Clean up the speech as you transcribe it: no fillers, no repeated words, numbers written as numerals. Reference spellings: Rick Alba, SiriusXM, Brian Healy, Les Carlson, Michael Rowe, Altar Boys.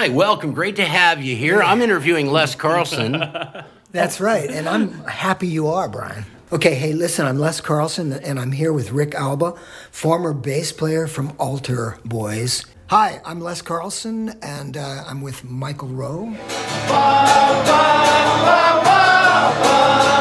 Hi, welcome. Great to have you here. I'm interviewing Les Carlson. That's right, and I'm happy you are, Brian. Okay, hey, listen, I'm Les Carlson, and I'm here with Rick Alba, former bass player from Altar Boys. Hi, I'm Les Carlson, and I'm with Michael Rowe. Wow, wow, wow, wow, wow.